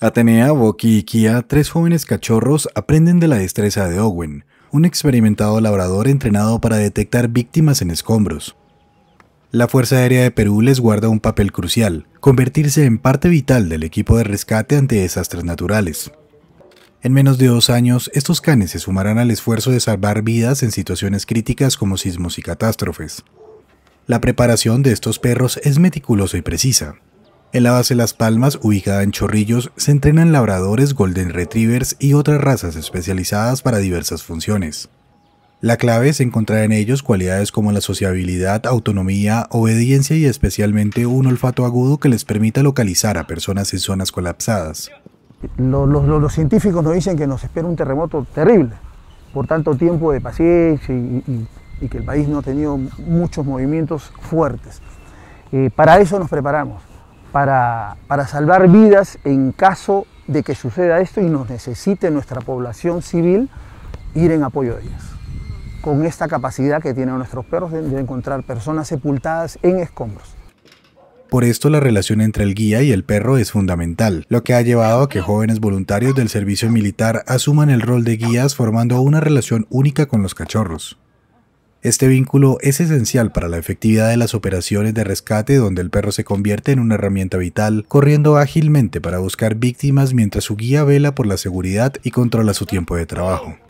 Atenea, Boki y Kia, tres jóvenes cachorros, aprenden de la destreza de Owen, un experimentado labrador entrenado para detectar víctimas en escombros. La Fuerza Aérea de Perú les guarda un papel crucial, convertirse en parte vital del equipo de rescate ante desastres naturales. En menos de 2 años, estos canes se sumarán al esfuerzo de salvar vidas en situaciones críticas como sismos y catástrofes. La preparación de estos perros es meticulosa y precisa. En la base Las Palmas, ubicada en Chorrillos, se entrenan labradores, golden retrievers y otras razas especializadas para diversas funciones. La clave es encontrar en ellos cualidades como la sociabilidad, autonomía, obediencia y especialmente un olfato agudo que les permita localizar a personas en zonas colapsadas. Los científicos nos dicen que nos espera un terremoto terrible por tanto tiempo de paciencia y que el país no ha tenido muchos movimientos fuertes. Para eso nos preparamos. Para salvar vidas en caso de que suceda esto y nos necesite nuestra población civil ir en apoyo de ellas. Con esta capacidad que tienen nuestros perros de encontrar personas sepultadas en escombros. Por esto la relación entre el guía y el perro es fundamental, lo que ha llevado a que jóvenes voluntarios del servicio militar asuman el rol de guías formando una relación única con los cachorros. Este vínculo es esencial para la efectividad de las operaciones de rescate donde el perro se convierte en una herramienta vital, corriendo ágilmente para buscar víctimas mientras su guía vela por la seguridad y controla su tiempo de trabajo.